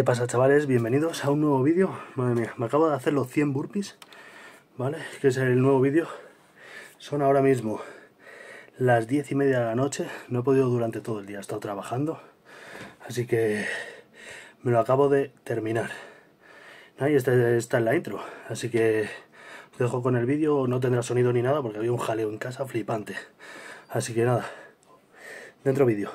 ¿Qué pasa, chavales? Bienvenidos a un nuevo vídeo. Madre mía, me acabo de hacer los 100 burpees, ¿vale? Que es el nuevo vídeo. Son ahora mismo las 10:30 de la noche. No he podido durante todo el día, he estado trabajando, así que me lo acabo de terminar. Y esta es la intro, así que os dejo con el vídeo. No tendrá sonido ni nada porque había un jaleo en casa flipante. Así que nada, dentro vídeo.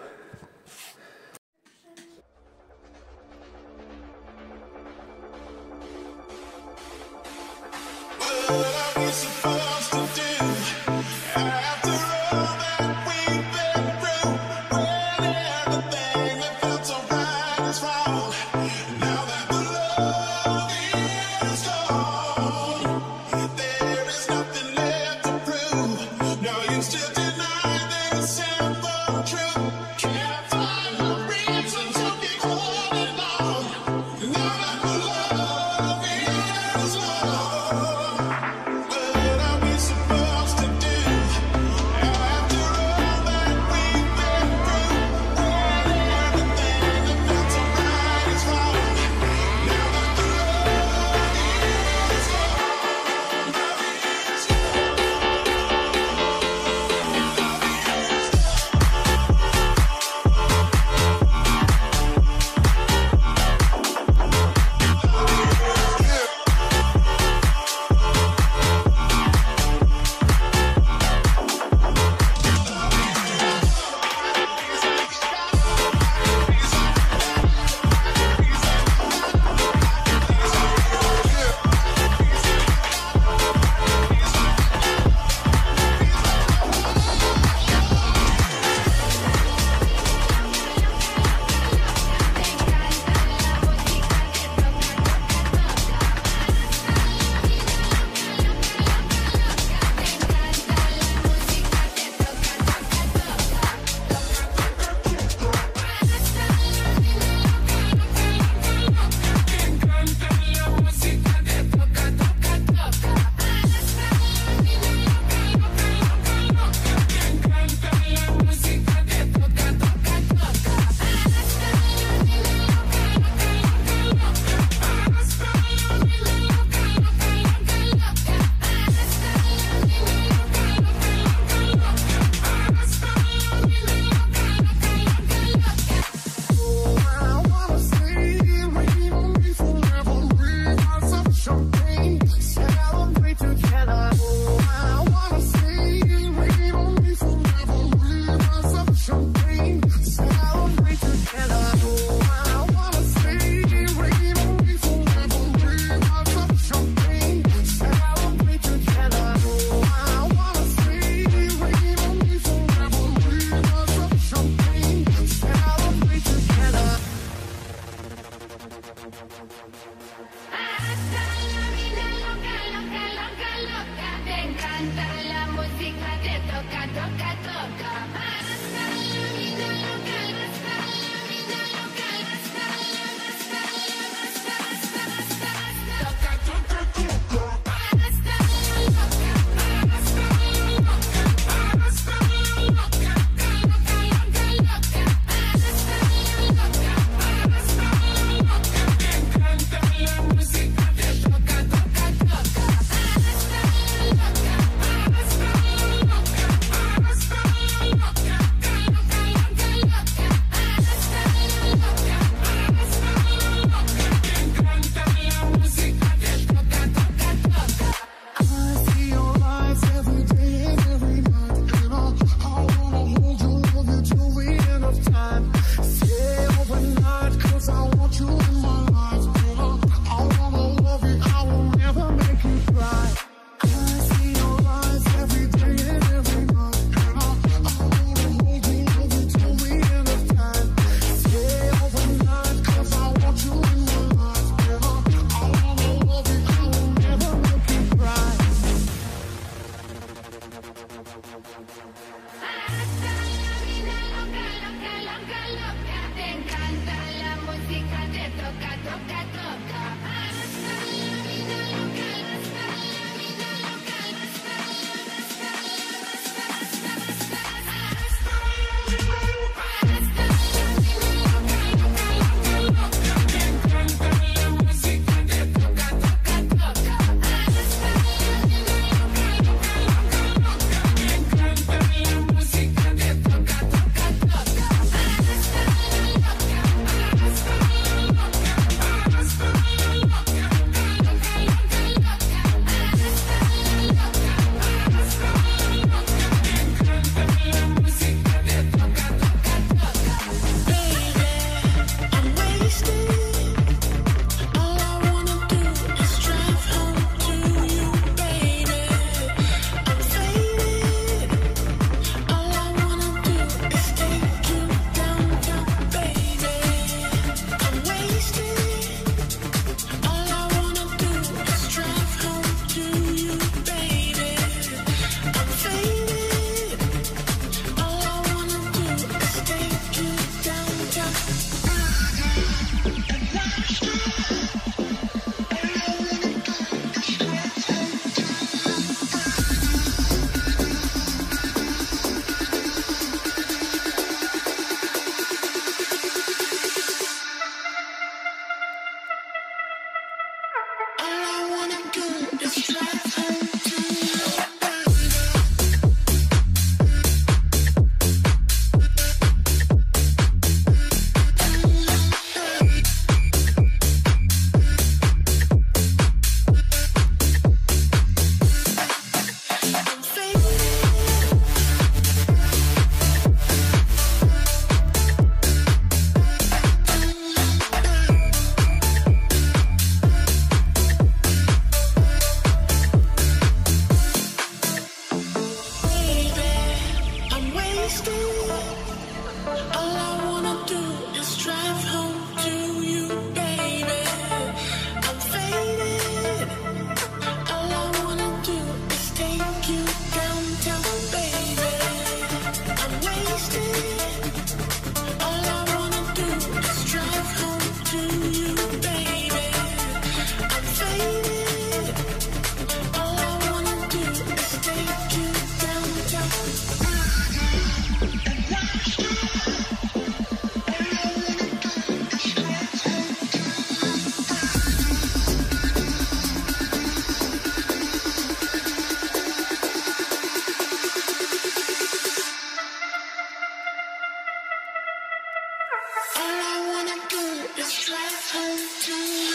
drive home to you.